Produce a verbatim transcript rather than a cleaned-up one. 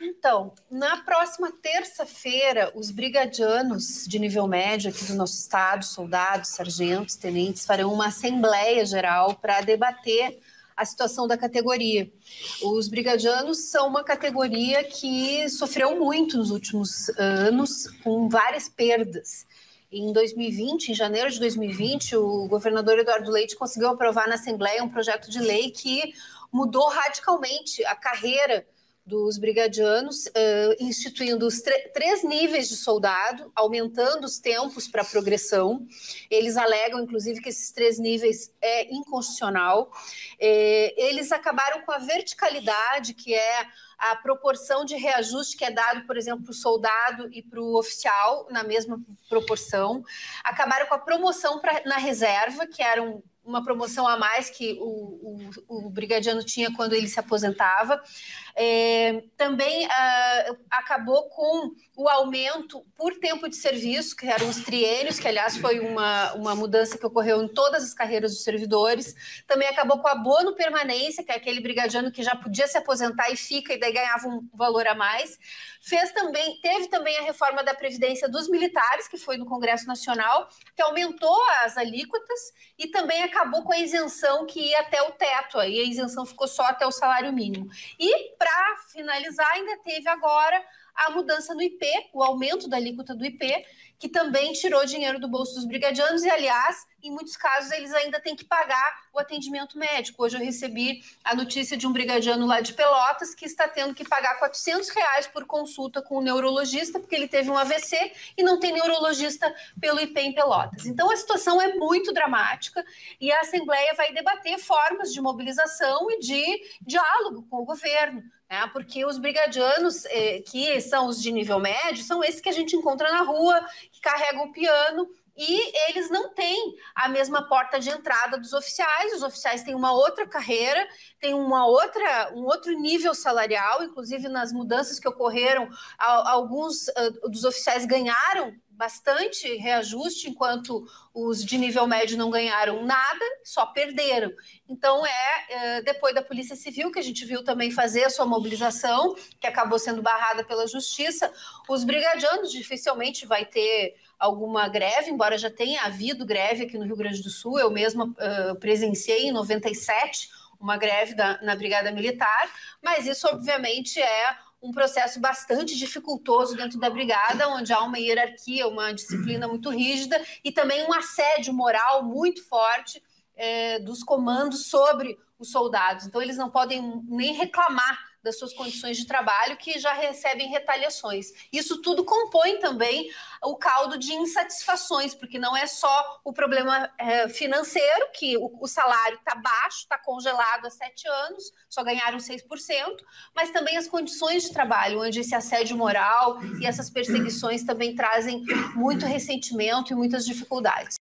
Então, na próxima terça-feira, os brigadianos de nível médio aqui do nosso estado, soldados, sargentos, tenentes, farão uma assembleia geral para debater a situação da categoria. Os brigadianos são uma categoria que sofreu muito nos últimos anos, com várias perdas. Em dois mil e vinte, em janeiro de dois mil e vinte, o governador Eduardo Leite conseguiu aprovar na Assembleia um projeto de lei que mudou radicalmente a carreira dos brigadianos, uh, instituindo os três níveis de soldado, aumentando os tempos para progressão. Eles alegam, inclusive, que esses três níveis é inconstitucional. Eh, eles acabaram com a verticalidade, que é a proporção de reajuste que é dado, por exemplo, para o soldado e para o oficial, na mesma proporção. Acabaram com a promoção pra, na reserva, que era um uma promoção a mais que o, o, o brigadiano tinha quando ele se aposentava. É, também ah, acabou com o aumento por tempo de serviço, que eram os triênios, que, aliás, foi uma, uma mudança que ocorreu em todas as carreiras dos servidores. Também acabou com o abono permanência, que é aquele brigadiano que já podia se aposentar e fica, e daí ganhava um valor a mais. Fez também, teve também a reforma da Previdência dos Militares, que foi no Congresso Nacional, que aumentou as alíquotas e também acabou acabou com a isenção que ia até o teto, aí a isenção ficou só até o salário mínimo. E, para finalizar, ainda teve agora a mudança no I P, o aumento da alíquota do I P, que também tirou dinheiro do bolso dos brigadianos e, aliás, em muitos casos, eles ainda têm que pagar o atendimento médico. Hoje eu recebi a notícia de um brigadiano lá de Pelotas que está tendo que pagar quatrocentos reais por consulta com o neurologista, porque ele teve um A V C e não tem neurologista pelo I P em Pelotas. Então, a situação é muito dramática e a Assembleia vai debater formas de mobilização e de diálogo com o governo, né? Porque os brigadianos, eh, que são os de nível médio, são esses que a gente encontra na rua, que carregam o piano, e eles não têm a mesma porta de entrada dos oficiais. Os oficiais têm uma outra carreira, têm uma outra, um outro nível salarial, inclusive nas mudanças que ocorreram, alguns dos oficiais ganharam bastante reajuste, enquanto os de nível médio não ganharam nada, só perderam. Então, é depois da Polícia Civil, que a gente viu também fazer a sua mobilização, que acabou sendo barrada pela Justiça, os brigadianos dificilmente vai ter alguma greve, embora já tenha havido greve aqui no Rio Grande do Sul. Eu mesma uh, presenciei em noventa e sete uma greve da, na Brigada Militar, mas isso obviamente é um processo bastante dificultoso dentro da Brigada, onde há uma hierarquia, uma disciplina muito rígida e também um assédio moral muito forte eh, dos comandos sobre os soldados. Então eles não podem nem reclamar das suas condições de trabalho, que já recebem retaliações. Isso tudo compõe também o caldo de insatisfações, porque não é só o problema é, financeiro, que o, o salário está baixo, está congelado há sete anos, só ganharam seis por cento, mas também as condições de trabalho, onde esse assédio moral e essas perseguições também trazem muito ressentimento e muitas dificuldades.